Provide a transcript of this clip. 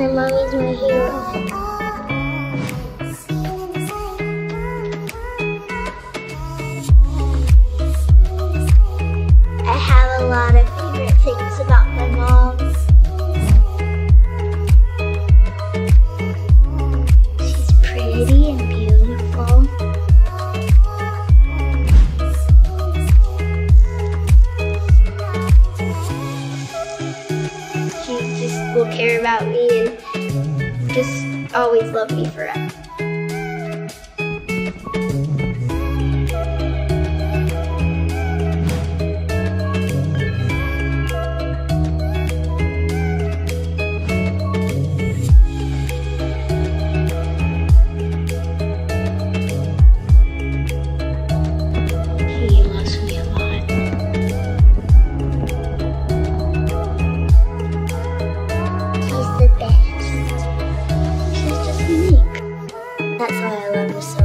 My mom is my hero. A lot of favorite things about my mom. She's pretty and beautiful. She just will care about me and just always love me forever. That's why I love her so much.